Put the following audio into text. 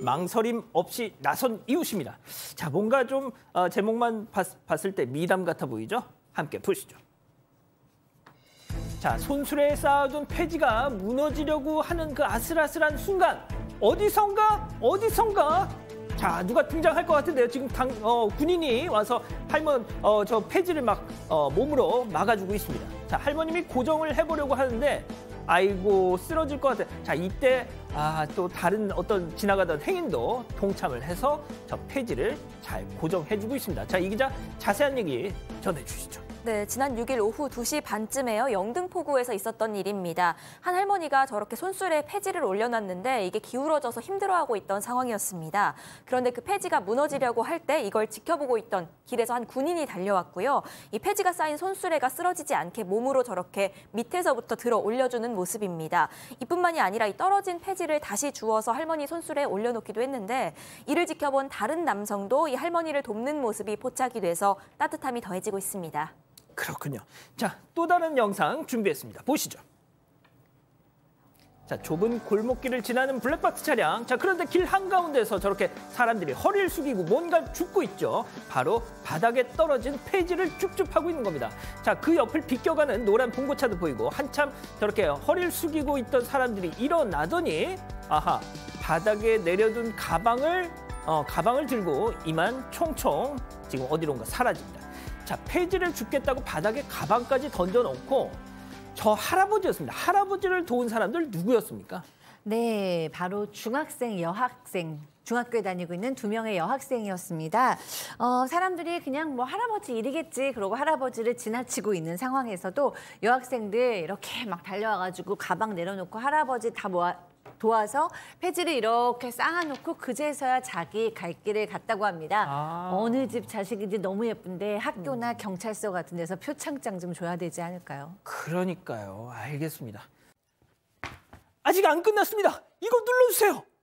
망설임 없이 나선 이웃입니다. 자, 뭔가 좀 제목만 봤을 때 미담 같아 보이죠? 함께 보시죠. 자, 손수레에 쌓아둔 폐지가 무너지려고 하는 그 아슬아슬한 순간 어디선가 자, 누가 등장할 것 같은데요. 지금 군인이 와서 할머니 저 폐지를 막 몸으로 막아주고 있습니다. 자, 할머님이 고정을 해보려고 하는데 아이고 쓰러질 것 같아. 자, 이때 또 다른 어떤 지나가던 행인도 동참을 해서 저 폐지를 잘 고정해주고 있습니다. 자, 이 기자 자세한 얘기 전해주시죠. 네, 지난 6일 오후 2시 반쯤에요. 영등포구에서 있었던 일입니다. 한 할머니가 저렇게 손수레에 폐지를 올려놨는데 이게 기울어져서 힘들어하고 있던 상황이었습니다. 그런데 그 폐지가 무너지려고 할 때 이걸 지켜보고 있던 길에서 한 군인이 달려왔고요. 이 폐지가 쌓인 손수레가 쓰러지지 않게 몸으로 저렇게 밑에서부터 들어 올려주는 모습입니다. 이뿐만이 아니라 이 떨어진 폐지를 다시 주워서 할머니 손수레에 올려놓기도 했는데 이를 지켜본 다른 남성도 이 할머니를 돕는 모습이 포착이 돼서 따뜻함이 더해지고 있습니다. 그렇군요. 자, 또 다른 영상 준비했습니다. 보시죠. 자, 좁은 골목길을 지나는 블랙박스 차량. 자, 그런데 길 한가운데서 저렇게 사람들이 허리를 숙이고 뭔가 줍고 있죠. 바로 바닥에 떨어진 폐지를 쭉쭉하고 있는 겁니다. 자, 그 옆을 비껴가는 노란 봉고차도 보이고 한참 저렇게 허리를 숙이고 있던 사람들이 일어나더니 아하, 바닥에 내려둔 가방을 들고 이만 총총 지금 어디론가 사라집니다. 자, 폐지를 줍겠다고 바닥에 가방까지 던져놓고 저 할아버지였습니다. 할아버지를 도운 사람들 누구였습니까? 네, 바로 중학교에 다니고 있는 2명의 여학생이었습니다. 사람들이 그냥 뭐 할아버지 일이겠지 그러고 할아버지를 지나치고 있는 상황에서도 여학생들 이렇게 막 달려와가지고 가방 내려놓고 할아버지 다 도와서 폐지를 이렇게 쌓아놓고 그제서야 자기 갈 길을 갔다고 합니다. 어느 집 자식인지 너무 예쁜데 학교나 경찰서 같은 데서 표창장 좀 줘야 되지 않을까요? 그러니까요. 알겠습니다. 아직 안 끝났습니다. 이거 눌러주세요.